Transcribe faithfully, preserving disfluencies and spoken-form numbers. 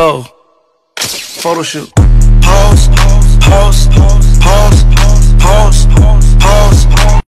toe photo shoot.